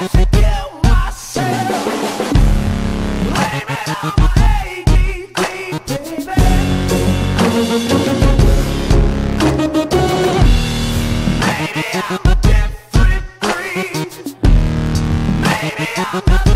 Different breed. Maybe I'm